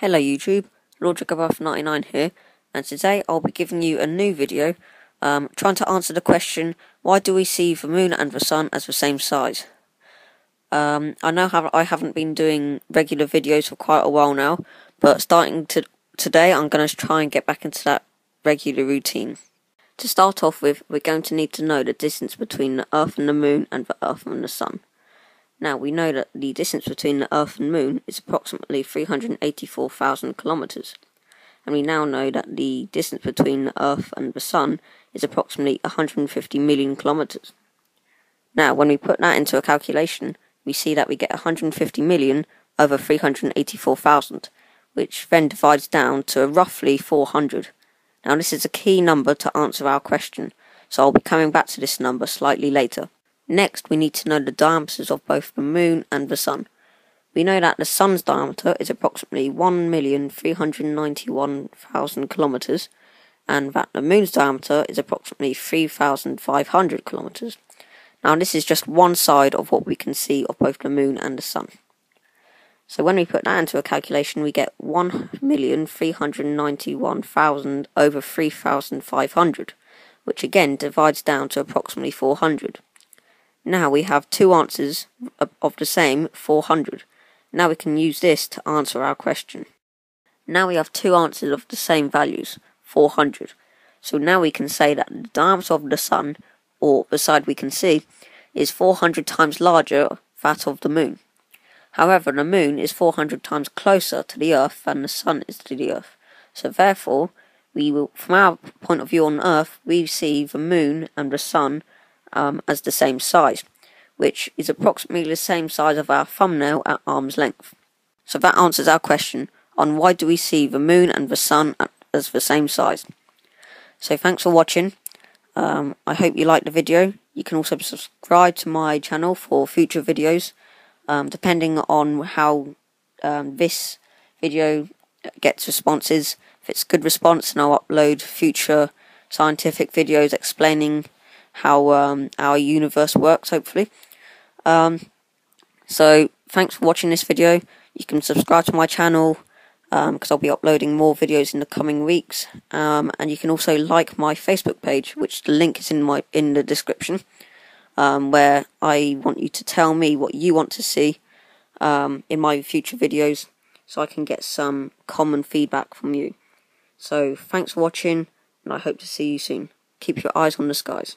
Hello YouTube, Logic of Earth 99 here, and today I'll be giving you a new video trying to answer the question, why do we see the moon and the sun as the same size? I know I haven't been doing regular videos for quite a while now, but starting today I'm going to try and get back into that regular routine. To start off with, we're going to need to know the distance between the Earth and the moon and the Earth and the sun. Now, we know that the distance between the Earth and Moon is approximately 384,000 kilometres. And we now know that the distance between the Earth and the Sun is approximately 150 million kilometres. Now, when we put that into a calculation, we see that we get 150 million over 384,000, which then divides down to roughly 400. Now, this is a key number to answer our question, so I'll be coming back to this number slightly later. Next, we need to know the diameters of both the moon and the sun. We know that the sun's diameter is approximately 1,391,000 kilometers, and that the moon's diameter is approximately 3,500 kilometers. Now, this is just one side of what we can see of both the moon and the sun. So when we put that into a calculation, we get 1,391,000 over 3,500, which again divides down to approximately 400. Now we have two answers of the same 400. Now we can use this to answer our question. Now we have two answers of the same values, 400. So now we can say that the diameter of the sun, or the side we can see, is 400 times larger than that of the moon. However, the moon is 400 times closer to the Earth than the sun is to the Earth. So therefore, from our point of view on Earth, we see the moon and the sun as the same size, which is approximately the same size of our thumbnail at arm's length. So that answers our question on why do we see the moon and the sun as the same size. So thanks for watching. I hope you liked the video. You can also subscribe to my channel for future videos, depending on how this video gets responses. If it's a good response, then I'll upload future scientific videos explaining how our universe works, hopefully. So thanks for watching this video. You can subscribe to my channel because I'll be uploading more videos in the coming weeks, and you can also like my Facebook page, which the link is in the description, where I want you to tell me what you want to see in my future videos, so I can get some common feedback from you. So thanks for watching, and I hope to see you soon. Keep your eyes on the skies.